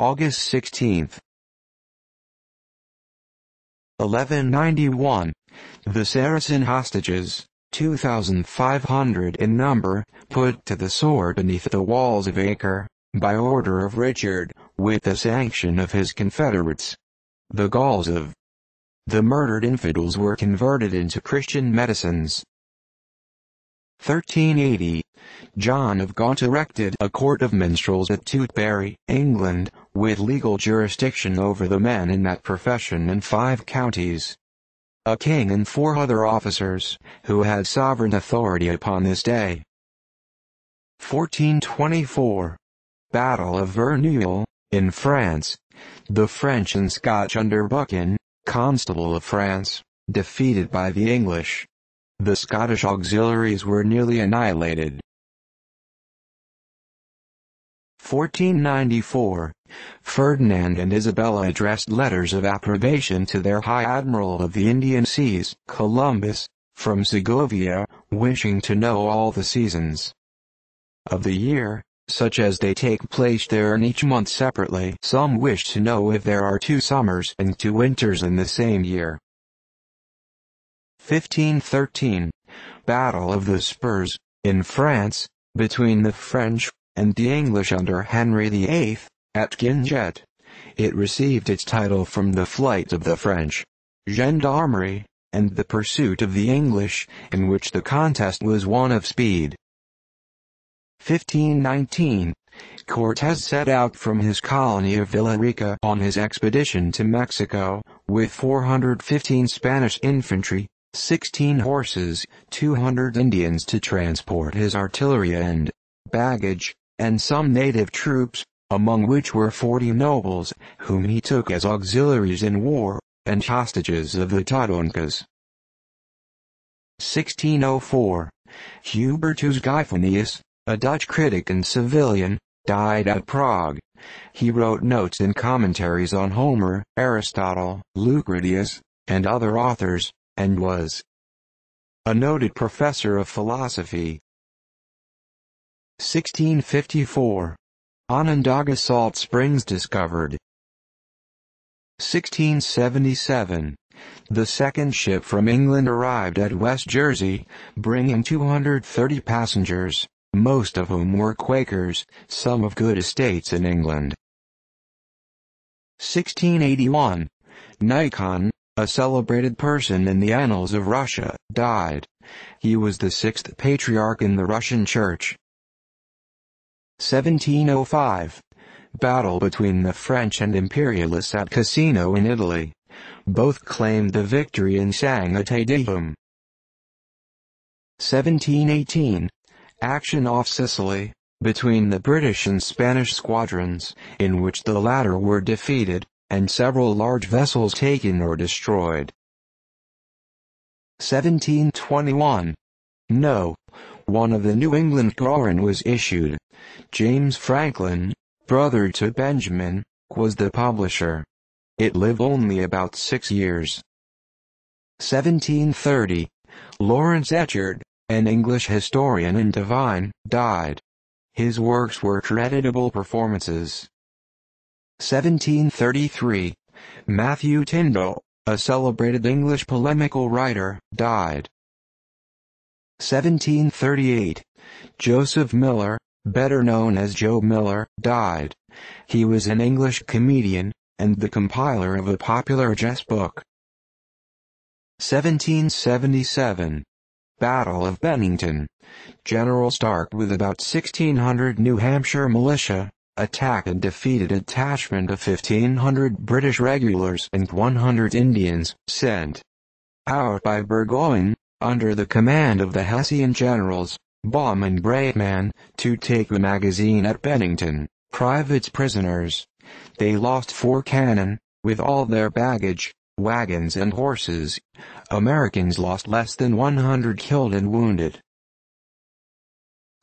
August 16th. 1191. The Saracen hostages, 2,500 in number, put to the sword beneath the walls of Acre, by order of Richard, with the sanction of his confederates, the Gauls of. The murdered infidels were converted into Christian medicines. 1380. John of Gaunt erected a court of minstrels at Tutbury, England, with legal jurisdiction over the men in that profession in 5 counties. A king and 4 other officers, who had sovereign authority upon this day. 1424. Battle of Verneuil, in France. The French and Scotch under Buchan, Constable of France, defeated by the English. The Scottish auxiliaries were nearly annihilated. 1494. Ferdinand and Isabella addressed letters of approbation to their High Admiral of the Indian Seas, Columbus, from Segovia, wishing to know all the seasons of the year, such as they take place there and each month separately. Some wish to know if there are 2 summers and 2 winters in the same year. 1513. Battle of the Spurs, in France, between the French and the English under Henry VIII, at Guingette. It received its title from the flight of the French gendarmerie, and the pursuit of the English, in which the contest was one of speed. 1519. Cortes set out from his colony of Villarica on his expedition to Mexico, with 415 Spanish infantry, 16 horses, 200 Indians to transport his artillery and baggage, and some native troops, among which were 40 nobles, whom he took as auxiliaries in war, and hostages of the Totonecas. 1604. Hubertus Gifanius, a Dutch critic and civilian, died at Prague. He wrote notes and commentaries on Homer, Aristotle, Lucretius, and other authors, and was a noted professor of philosophy. 1654. Onondaga salt springs discovered. 1677. The second ship from England arrived at West Jersey, bringing 230 passengers, most of whom were Quakers, some of good estates in England. 1681. Nikon, a celebrated person in the annals of Russia, died. He was the 6th patriarch in the Russian Church. 1705. Battle between the French and imperialists at Cassino in Italy. Both claimed the victory and sang a Te Deum. 1718. Action off Sicily, between the British and Spanish squadrons, in which the latter were defeated, and several large vessels taken or destroyed. 1721. No. One of the New England Courant was issued. James Franklin, brother to Benjamin, was the publisher. It lived only about 6 years. 1730. Lawrence Echard, an English historian and divine, died. His works were creditable performances. 1733. Matthew Tyndall, a celebrated English polemical writer, died. 1738. Joseph Miller, better known as Joe Miller, died. He was an English comedian, and the compiler of a popular jest book. 1777. Battle of Bennington. General Stark with about 1,600 New Hampshire militia, attacked and defeated a detachment of 1,500 British regulars and 100 Indians, sent out by Burgoyne, under the command of the Hessian generals, Baum and Breitman, to take the magazine at Bennington, privates prisoners. They lost 4 cannon, with all their baggage, wagons and horses. Americans lost less than 100 killed and wounded.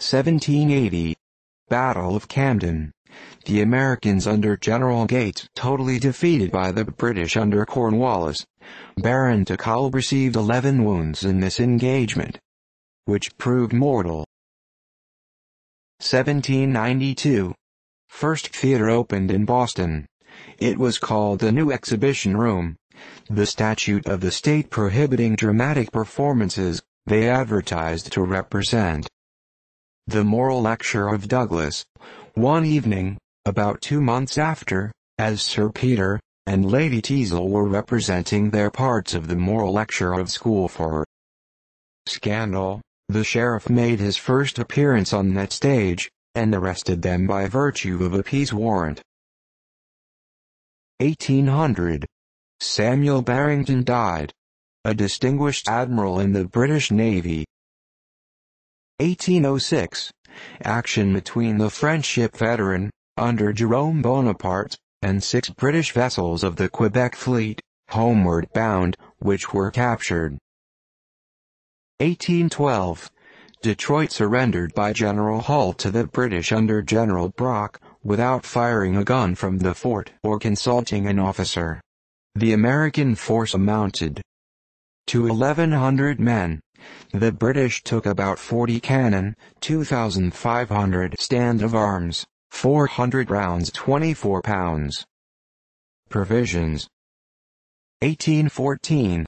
1780. Battle of Camden. The Americans under General Gates totally defeated by the British under Cornwallis. Baron Tuchel received 11 wounds in this engagement, which proved mortal. 1792. first theater opened in Boston. It was called the New Exhibition Room. The statute of the state prohibiting dramatic performances, they advertised to represent the moral lecture of Douglas. One evening, about 2 months after, as Sir Peter and Lady Teazle were representing their parts of the moral lecture of School for Scandal, the sheriff made his first appearance on that stage, and arrested them by virtue of a peace warrant. 1800. Samuel Barrington died, a distinguished admiral in the British Navy. 1806. Action between the French ship Veteran, under Jerome Bonaparte, and 6 British vessels of the Quebec fleet, homeward bound, which were captured. 1812. Detroit surrendered by General Hull to the British under General Brock, without firing a gun from the fort or consulting an officer. The American force amounted to 1,100 men. The British took about 40 cannon, 2,500 stand of arms, 400 rounds, 24 pounds. Provisions. 1814.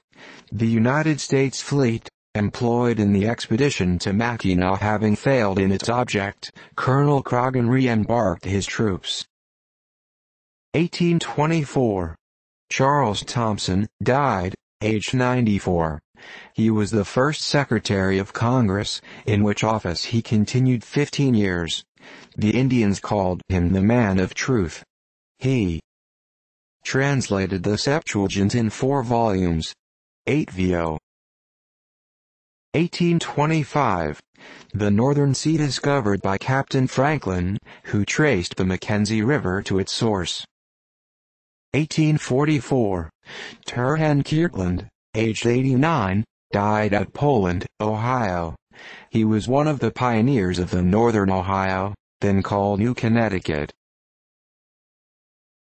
The United States fleet, employed in the expedition to Mackinac having failed in its object, Colonel Croghan re-embarked his troops. 1824. Charles Thompson died, aged 94. He was the first Secretary of Congress, in which office he continued 15 years. The Indians called him the Man of Truth. He translated the Septuagint in 4 volumes, 8 VO. 1825. The northern sea discovered by Captain Franklin, who traced the Mackenzie River to its source. 1844. Turhan Kirtland, aged 89, died at Poland, Ohio. He was one of the pioneers of the northern Ohio, then called New Connecticut.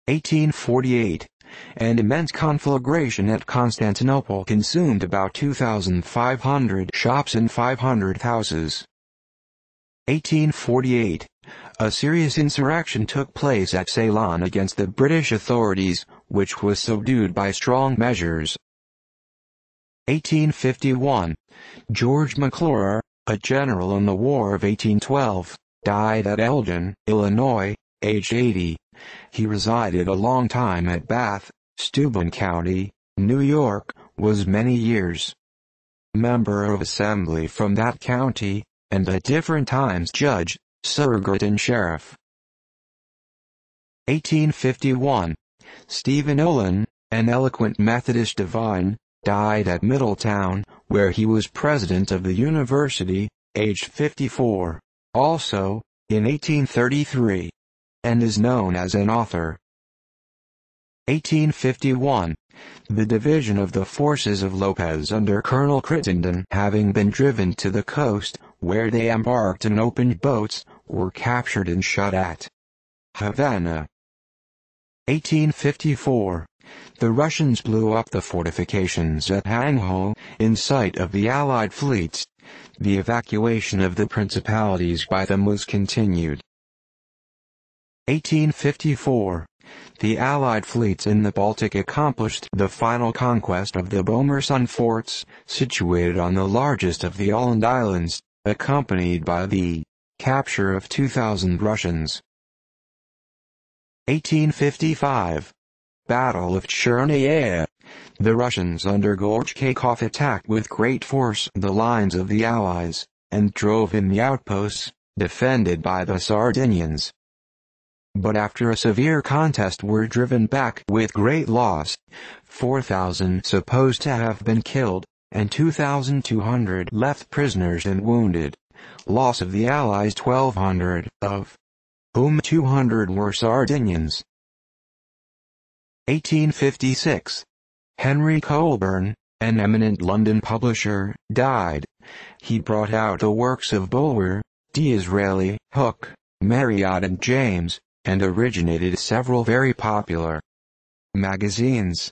1848. An immense conflagration at Constantinople consumed about 2,500 shops and 500 houses. 1848. A serious insurrection took place at Ceylon against the British authorities, which was subdued by strong measures. 1851. George McClure, a general in the War of 1812, died at Elgin, Illinois, aged 80. He resided a long time at Bath, Steuben County, New York, was many years member of assembly from that county, and at different times judge, surrogate and sheriff. 1851. Stephen Olin, an eloquent Methodist divine, died at Middletown, where he was president of the university, aged 54, also, in 1833, and is known as an author. 1851. The division of the forces of Lopez under Colonel Crittenden having been driven to the coast, where they embarked and opened boats, were captured and shot at Havana. 1854. The Russians blew up the fortifications at Hangzhou, in sight of the Allied fleets. The evacuation of the principalities by them was continued. 1854. The Allied fleets in the Baltic accomplished the final conquest of the Bomerson forts, situated on the largest of the Åland Islands, accompanied by the capture of 2,000 Russians. 1855. Battle of Chernivtsi. The Russians under Gorchakov attacked with great force the lines of the Allies, and drove in the outposts, defended by the Sardinians, but after a severe contest were driven back with great loss, 4,000 supposed to have been killed, and 2,200 left prisoners and wounded. Loss of the Allies 1,200, of whom 200 were Sardinians. 1856. Henry Colburn, an eminent London publisher, died. He brought out the works of Bulwer, D'Israeli, Hook, Marriott and James, and originated several very popular magazines.